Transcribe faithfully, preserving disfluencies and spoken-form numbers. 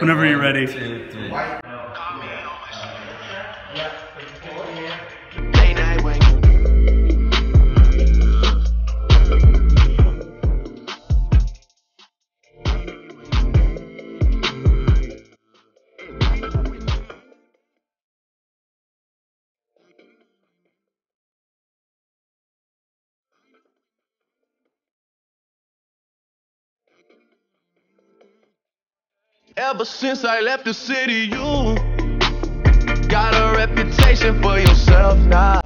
Whenever one, you're ready. Two, three. Ever since I left the city, you got a reputation for yourself now.